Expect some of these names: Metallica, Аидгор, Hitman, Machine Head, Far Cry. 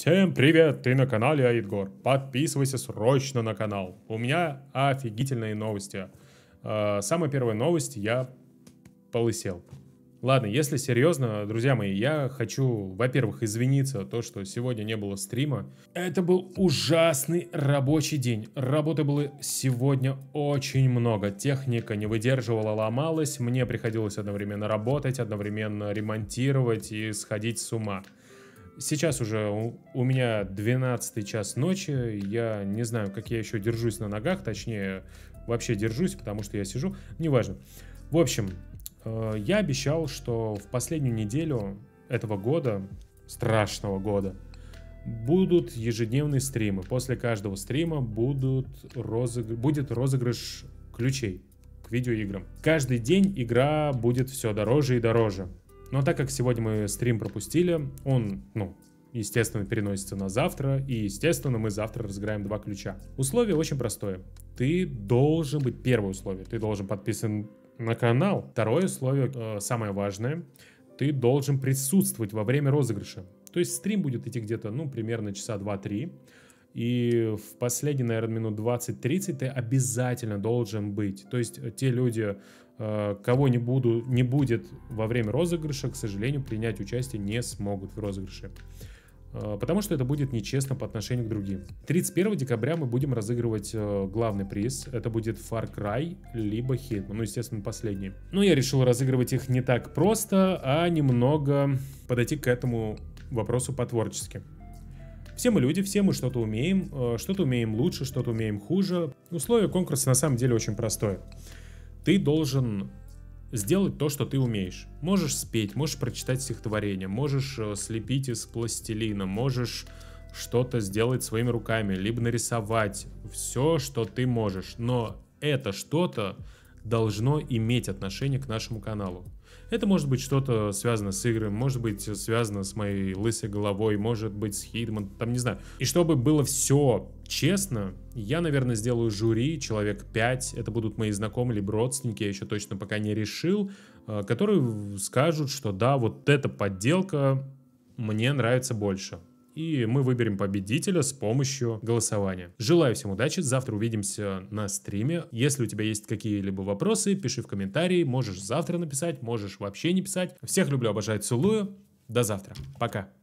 Всем привет, ты на канале Аидгор. Подписывайся срочно на канал. У меня офигительные новости. Самая первая новость, я полысел. Ладно, если серьезно, друзья мои, я хочу, во-первых, извиниться, то, что сегодня не было стрима. Это был ужасный рабочий день. Работы было сегодня очень много. Техника не выдерживала, ломалась. Мне приходилось одновременно работать, одновременно ремонтировать и сходить с ума. Сейчас уже у меня 12 час ночи, я не знаю, как я еще держусь на ногах, точнее, вообще держусь, потому что я сижу, неважно. В общем, я обещал, что в последнюю неделю этого года, страшного года, будут ежедневные стримы. После каждого стрима будет розыгрыш ключей к видеоиграм. Каждый день игра будет все дороже и дороже. Но так как сегодня мы стрим пропустили, он, естественно, переносится на завтра. И, естественно, мы завтра разыграем 2 ключа. Условие очень простое. Ты должен быть... Первое условие. Ты должен подписан на канал. Второе условие, самое важное. Ты должен присутствовать во время розыгрыша. То есть стрим будет идти где-то, примерно часа 2-3. И в последние, наверное, минут 20-30 ты обязательно должен быть. То есть те люди... кого не будет во время розыгрыша, к сожалению, принять участие не смогут в розыгрыше. Потому что это будет нечестно по отношению к другим. 31 декабря мы будем разыгрывать главный приз. Это будет Far Cry, либо Hitman. Естественно, последний. Но я решил разыгрывать их не так просто, а немного подойти к этому вопросу по-творчески. Все мы люди, все мы что-то умеем лучше, что-то умеем хуже. Условие конкурса на самом деле очень простое. Ты должен сделать то, что ты умеешь. Можешь спеть, можешь прочитать стихотворение, можешь слепить из пластилина, можешь что-то сделать своими руками, либо нарисовать. Все, что ты можешь. Но это что-то должно иметь отношение к нашему каналу. Это может быть что-то связано с игрой, может быть связано с моей лысой головой, может быть с Hitman, там не знаю. И чтобы было все честно, я, наверное, сделаю жюри, человек 5, это будут мои знакомые, либо родственники, я еще точно пока не решил, которые скажут, что да, вот эта подделка мне нравится больше. И мы выберем победителя с помощью голосования. Желаю всем удачи, завтра увидимся на стриме. Если у тебя есть какие-либо вопросы, пиши в комментарии. Можешь завтра написать, можешь вообще не писать. Всех люблю, обожаю, целую. До завтра. Пока.